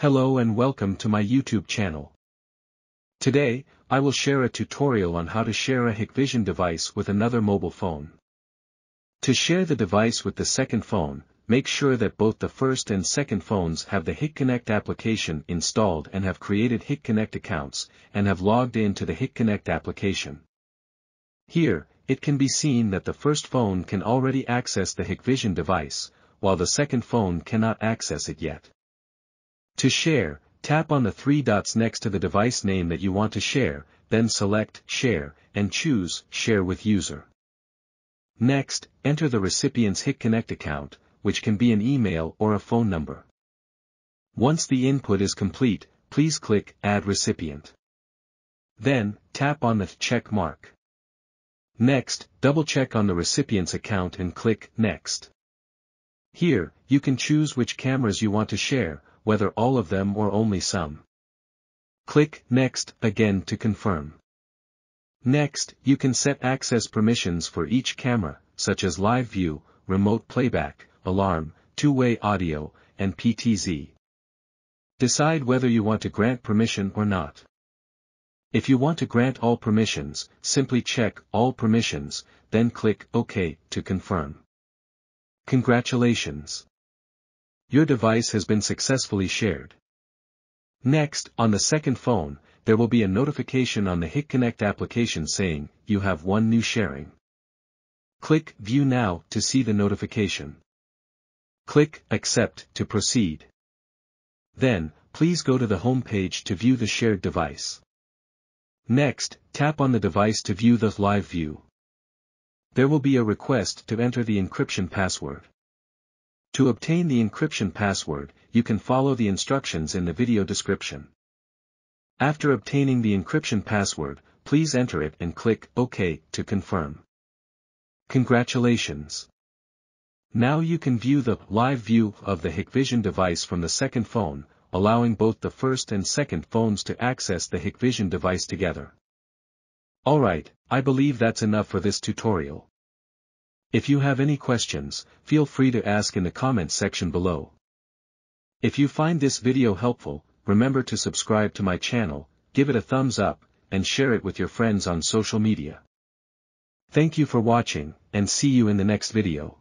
Hello and welcome to my YouTube channel. Today, I will share a tutorial on how to share a Hikvision device with another mobile phone. To share the device with the second phone, make sure that both the first and second phones have the Hik-Connect application installed and have created Hik-Connect accounts, and have logged in to the Hik-Connect application. Here, it can be seen that the first phone can already access the Hikvision device, while the second phone cannot access it yet. To share, tap on the three dots next to the device name that you want to share, then select Share, and choose Share with User. Next, enter the recipient's Hik-Connect account, which can be an email or a phone number. Once the input is complete, please click Add Recipient. Then, tap on the check mark. Next, double-check on the recipient's account and click Next. Here, you can choose which cameras you want to share, whether all of them or only some. Click Next again to confirm. Next, you can set access permissions for each camera, such as live view, remote playback, alarm, two-way audio, and PTZ. Decide whether you want to grant permission or not. If you want to grant all permissions, simply check All Permissions, then click OK to confirm. Congratulations! Your device has been successfully shared. Next, on the second phone, there will be a notification on the Hik-Connect application saying, you have one new sharing. Click View Now to see the notification. Click Accept to proceed. Then, please go to the home page to view the shared device. Next, tap on the device to view the live view. There will be a request to enter the encryption password. To obtain the encryption password, you can follow the instructions in the video description. After obtaining the encryption password, please enter it and click OK to confirm. Congratulations! Now you can view the live view of the Hikvision device from the second phone, allowing both the first and second phones to access the Hikvision device together. Alright, I believe that's enough for this tutorial. If you have any questions, feel free to ask in the comments section below. If you find this video helpful, remember to subscribe to my channel, give it a thumbs up, and share it with your friends on social media. Thank you for watching, and see you in the next video.